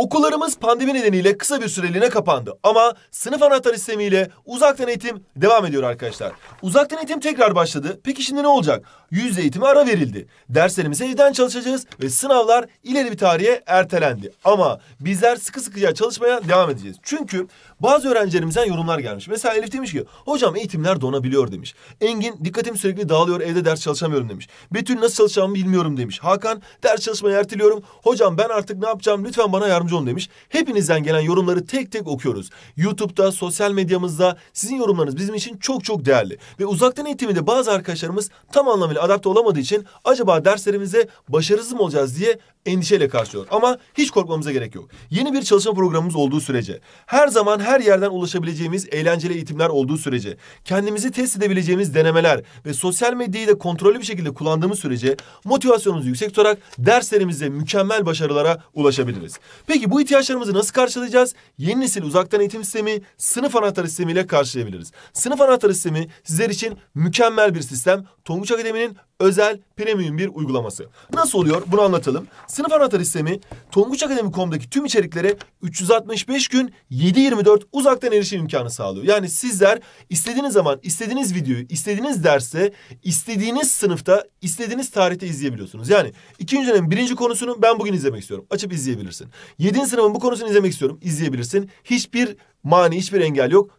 Okullarımız pandemi nedeniyle kısa bir süreliğine kapandı ama sınıf anahtarı sistemiyle uzaktan eğitim devam ediyor arkadaşlar. Uzaktan eğitim tekrar başladı. Peki şimdi ne olacak? Yüz yüze eğitime ara verildi. Derslerimize evden çalışacağız ve sınavlar ileri bir tarihe ertelendi. Ama bizler sıkı sıkıya çalışmaya devam edeceğiz. Çünkü bazı öğrencilerimizden yorumlar gelmiş. Mesela Elif demiş ki hocam eğitimler donabiliyor demiş. Engin dikkatim sürekli dağılıyor, evde ders çalışamıyorum demiş. Betül nasıl çalışacağımı bilmiyorum demiş. Hakan ders çalışmayı erteliyorum. Hocam ben artık ne yapacağım, lütfen bana yardımcı olun demiş. Hepinizden gelen yorumları tek tek okuyoruz. YouTube'da, sosyal medyamızda sizin yorumlarınız bizim için çok çok değerli. Ve uzaktan eğitimde bazı arkadaşlarımız tam anlamıyla adapte olamadığı için acaba derslerimize başarısız mı olacağız diye endişeyle karşılıyor. Ama hiç korkmamıza gerek yok. Yeni bir çalışma programımız olduğu sürece, her zaman her yerden ulaşabileceğimiz eğlenceli eğitimler olduğu sürece, kendimizi test edebileceğimiz denemeler ve sosyal medyayı da kontrollü bir şekilde kullandığımız sürece motivasyonumuzu yüksek tutarak derslerimizde mükemmel başarılara ulaşabiliriz. Peki bu ihtiyaçlarımızı nasıl karşılayacağız? Yeni nesil uzaktan eğitim sistemi, sınıf anahtarı sistemiyle karşılayabiliriz. Sınıf anahtarı sistemi sizler için mükemmel bir sistem. Tonguç Akademi'nin özel premium bir uygulaması. Nasıl oluyor? Bunu anlatalım. Sınıf anahtarı sistemi tonguçakademi.com'daki tüm içeriklere 365 gün 7/24 uzaktan erişim imkanı sağlıyor. Yani sizler istediğiniz zaman, istediğiniz videoyu, istediğiniz derste, istediğiniz sınıfta, istediğiniz tarihte izleyebiliyorsunuz. Yani 2. dönem 1. konusunu ben bugün izlemek istiyorum. Açıp izleyebilirsin. 7. sınıfın bu konusunu izlemek istiyorum. İzleyebilirsin. Hiçbir mani, hiçbir engel yok.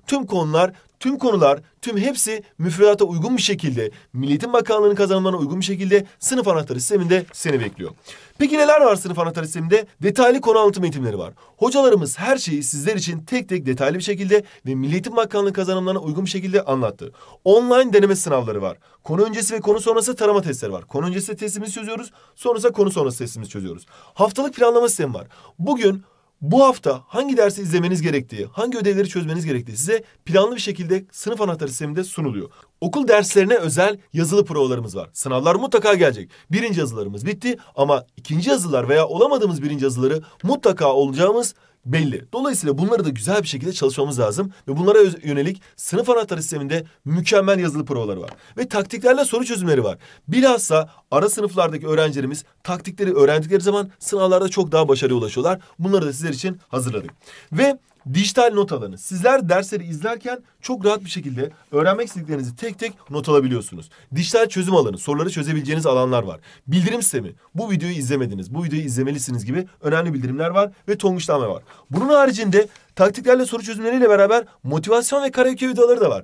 Tüm hepsi müfredata uygun bir şekilde, Milli Eğitim Bakanlığı'nın kazanımlarına uygun bir şekilde sınıf anahtarı sisteminde seni bekliyor. Peki neler var sınıf anahtarı sisteminde? Detaylı konu anlatım eğitimleri var. Hocalarımız her şeyi sizler için tek tek detaylı bir şekilde ve Milli Eğitim Bakanlığı kazanımlarına uygun bir şekilde anlattı. Online deneme sınavları var. Konu öncesi ve konu sonrası tarama testleri var. Konu öncesi testimizi çözüyoruz, sonrasında konu sonrası testimizi çözüyoruz. Haftalık planlama sistemi var. Bu hafta hangi dersi izlemeniz gerektiği, hangi ödevleri çözmeniz gerektiği size planlı bir şekilde sınıf anahtarı sisteminde sunuluyor. Okul derslerine özel yazılı provalarımız var. Sınavlar mutlaka gelecek. Birinci yazılarımız bitti ama ikinci yazılar veya olamadığımız birinci yazıları mutlaka olacağımız belli. Dolayısıyla bunları da güzel bir şekilde çalışmamız lazım ve bunlara yönelik sınıf anahtarı sisteminde mükemmel yazılı provaları var. Ve taktiklerle soru çözümleri var. Bilhassa ara sınıflardaki öğrencilerimiz taktikleri öğrendikleri zaman sınavlarda çok daha başarıya ulaşıyorlar. Bunları da sizler için hazırladık. Ve dijital not alanı. Sizler dersleri izlerken çok rahat bir şekilde öğrenmek istediklerinizi tek tek not alabiliyorsunuz. Dijital çözüm alanı. Soruları çözebileceğiniz alanlar var. Bildirim sistemi. Bu videoyu izlemediniz, bu videoyu izlemelisiniz gibi önemli bildirimler var ve tonguçlama var. Bunun haricinde taktiklerle soru çözümleriyle beraber motivasyon ve karaoke videoları da var.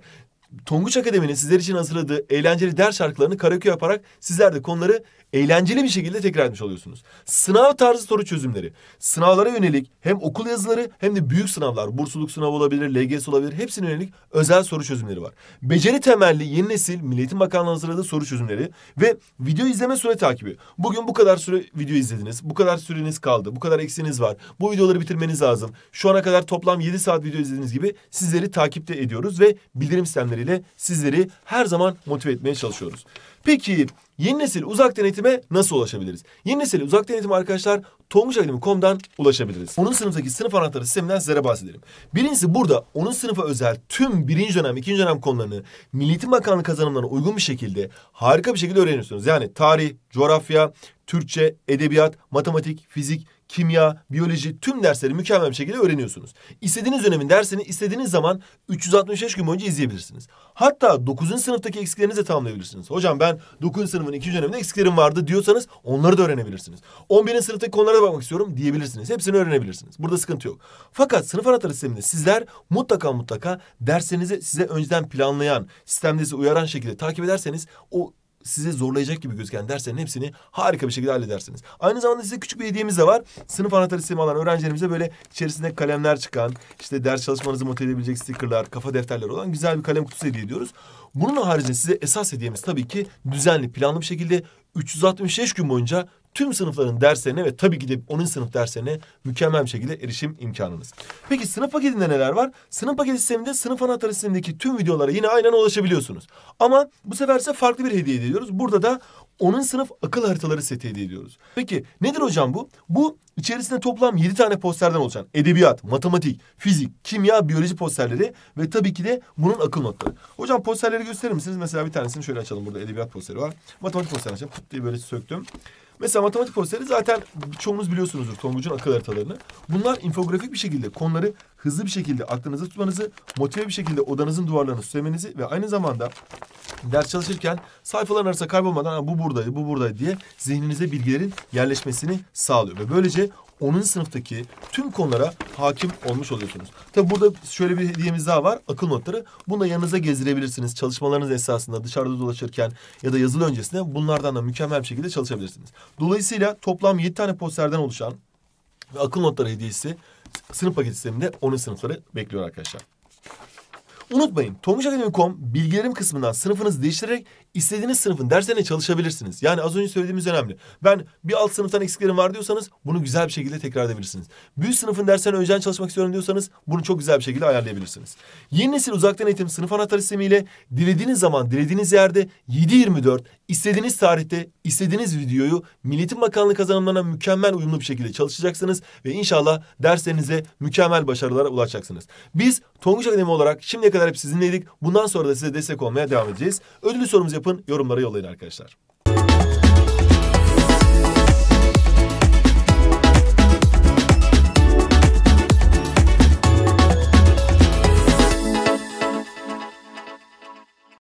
Tonguç Akademi'nin sizler için hazırladığı eğlenceli ders şarkılarını karaoke yaparak sizler de konuları eğlenceli bir şekilde tekrar etmiş oluyorsunuz. Sınav tarzı soru çözümleri. Sınavlara yönelik hem okul yazıları hem de büyük sınavlar, bursluluk sınavı olabilir, LGS olabilir, hepsine yönelik özel soru çözümleri var. Beceri temelli yeni nesil Milli Eğitim Bakanlığı hazırladığı soru çözümleri ve video izleme süre takibi. Bugün bu kadar süre video izlediniz, bu kadar süreniz kaldı, bu kadar eksiğiniz var, bu videoları bitirmeniz lazım, şu ana kadar toplam 7 saat video izlediğiniz gibi sizleri takipte ediyoruz ve bildirim sistemleriyle sizleri her zaman motive etmeye çalışıyoruz. Peki yeni nesil uzaktan eğitime nasıl ulaşabiliriz? Yeni nesil uzaktan eğitim arkadaşlar tonguçakademi.com'dan ulaşabiliriz. 10. sınıftaki sınıf anahtarı sisteminden sizlere bahsedelim. Birincisi burada 10. sınıfa özel tüm 1. dönem, 2. dönem konularını Milli Eğitim Bakanlığı kazanımlarına uygun bir şekilde harika bir şekilde öğreniyorsunuz. Yani tarih, coğrafya, Türkçe, edebiyat, matematik, fizik, kimya, biyoloji tüm dersleri mükemmel bir şekilde öğreniyorsunuz. İstediğiniz dönemin dersini istediğiniz zaman 365 gün boyunca izleyebilirsiniz. Hatta 9. sınıftaki eksiklerinizi de tamamlayabilirsiniz. Hocam ben 9. sınıfın 2. döneminde eksiklerim vardı diyorsanız onları da öğrenebilirsiniz. 11. sınıftaki konulara da bakmak istiyorum diyebilirsiniz. Hepsini öğrenebilirsiniz. Burada sıkıntı yok. Fakat sınıf anahtarı sisteminde sizler mutlaka derslerinizi size önceden planlayan, sistemde size uyaran şekilde takip ederseniz o size zorlayacak gibi gözüken derslerin hepsini harika bir şekilde halledersiniz. Aynı zamanda size küçük bir hediyemiz de var. Sınıf anahtarı sistemi alan öğrencilerimize böyle içerisinde kalemler çıkan, işte ders çalışmanızı motive edebilecek stickerlar, kafa defterleri olan güzel bir kalem kutusu hediye ediyoruz. Bunun haricinde size esas hediyemiz tabii ki düzenli, planlı bir şekilde 365 gün boyunca tüm sınıfların derslerine ve tabii ki de 10. sınıf derslerine mükemmel bir şekilde erişim imkanınız. Peki sınıf paketinde neler var? Sınıf paketi sisteminde sınıf anahtarı sistemindeki tüm videolara yine aynen ulaşabiliyorsunuz. Ama bu sefer ise farklı bir hediye ediyoruz. Burada da 10. sınıf akıl haritaları seti hediye ediyoruz. Peki nedir hocam bu? Bu içerisinde toplam 7 tane posterden oluşan edebiyat, matematik, fizik, kimya, biyoloji posterleri ve tabii ki de bunun akıl notları. Hocam posterleri gösterir misiniz? Mesela bir tanesini şöyle açalım. Burada edebiyat posteri var. Matematik posteri açalım. Put diye böyle söktüm. Mesela matematik posteri zaten çoğunuz biliyorsunuzdur, Tonguç'un akıl haritalarını. Bunlar infografik bir şekilde konuları hızlı bir şekilde aklınızda tutmanızı, motive bir şekilde odanızın duvarlarını süslemenizi ve aynı zamanda ders çalışırken sayfaların arasında kaybolmadan bu buradaydı, bu buradaydı diye zihninize bilgilerin yerleşmesini sağlıyor. Ve böylece 10. sınıftaki tüm konulara hakim olmuş oluyorsunuz. Tabi burada şöyle bir hediyemiz daha var. Akıl notları. Bunu da yanınıza gezdirebilirsiniz. Çalışmalarınız esasında dışarıda dolaşırken ya da yazılı öncesinde bunlardan da mükemmel bir şekilde çalışabilirsiniz. Dolayısıyla toplam 7 tane posterden oluşan ve akıl notları hediyesi sınıf paket sisteminde 10. sınıfları bekliyor arkadaşlar. Unutmayın, tonguçakademi.com bilgilerim kısmından sınıfınızı değiştirerek istediğiniz sınıfın derslerine çalışabilirsiniz. Yani az önce söylediğimiz önemli. Ben bir alt sınıftan eksiklerim var diyorsanız bunu güzel bir şekilde tekrar edebilirsiniz. Büyük sınıfın derslerine önceden çalışmak istiyorum diyorsanız bunu çok güzel bir şekilde ayarlayabilirsiniz. Yeni nesil uzaktan eğitim sınıf anahtarı sistemiyle dilediğiniz zaman, dilediğiniz yerde 7/24 istediğiniz tarihte, istediğiniz videoyu Milli Eğitim Bakanlığı kazanımlarına mükemmel uyumlu bir şekilde çalışacaksınız ve inşallah derslerinize mükemmel başarılara ulaşacaksınız. Biz Tonguç Akademi olarak şimdiye kadar hep sizinleydik. Bundan sonra da size destek olmaya devam edeceğiz. Ödüllü sorumuzu yapın, yorumlara yollayın arkadaşlar.